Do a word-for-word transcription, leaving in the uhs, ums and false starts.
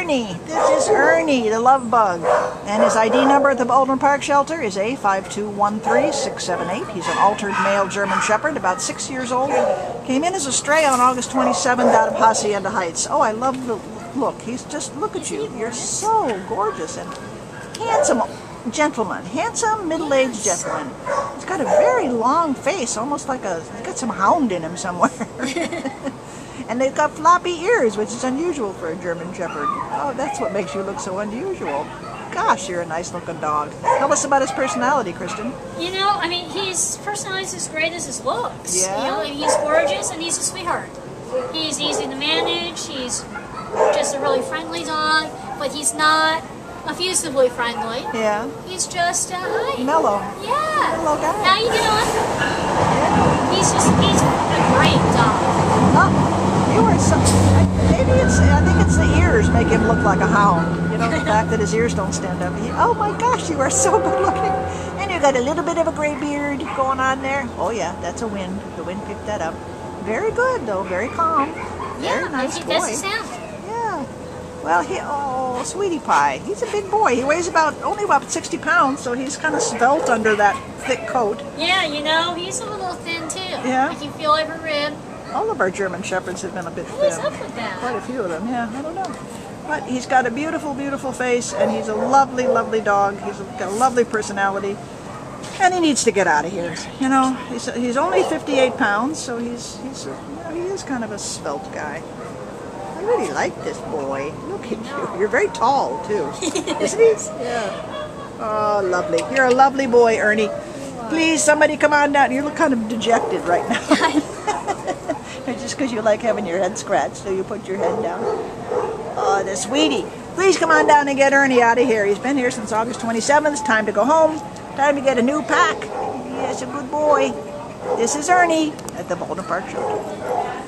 Ernie. This is Ernie, the love bug. And his I D number at the Baldwin Park shelter is A five two one three six seven eight. He's an altered male German Shepherd, about six years old. Came in as a stray on August twenty-seventh out of Hacienda Heights. Oh, I love the look. He's just, look at you. You're so gorgeous and handsome. Gentleman, handsome middle-aged gentleman. He's got a very long face, almost like a, he's got some hound in him somewhere. And they've got floppy ears, which is unusual for a German Shepherd. Oh, that's what makes you look so unusual. Gosh, you're a nice-looking dog. Tell us about his personality, Kristen. You know, I mean, his personality is as great as his looks. Yeah. You know, he's gorgeous and he's a sweetheart. He's easy to manage. He's just a really friendly dog, but he's not effusively friendly. Yeah. He's just uh, hi. mellow. Yeah. Mellow guy. How you doing? Yeah. He's just he's a great dog. Oh, you were some. Maybe it's I think it's the ears make him look like a hound. You know, the fact that his ears don't stand up. He, oh my gosh, you are so good looking, and you got a little bit of a gray beard going on there. Oh yeah, that's a wind. The wind picked that up. Very good though. Very calm. Very yeah. Nice boy. That's the sound. Well, he, oh, sweetie pie. He's a big boy. He weighs about, only about sixty pounds, so he's kind of svelte under that thick coat. Yeah, you know, he's a little thin, too. Yeah? Like you feel every rib. All of our German Shepherds have been a bit thin. What's up with that? Quite a few of them, yeah. I don't know. But he's got a beautiful, beautiful face, and he's a lovely, lovely dog. He's got a lovely personality, and he needs to get out of here. You know, he's, he's only fifty-eight pounds, so he's, he's a, you know, he is kind of a svelte guy. I really like this boy. Look at you. You're very tall, too. Isn't he? Yeah. Oh, lovely. You're a lovely boy, Ernie. Please, somebody come on down. You look kind of dejected right now. Just because you like having your head scratched, so you put your head down. Oh, the sweetie. Please come on down and get Ernie out of here. He's been here since August twenty-seventh. It's time to go home. Time to get a new pack. Yes, a good boy. This is Ernie at the Baldwin Park Shelter.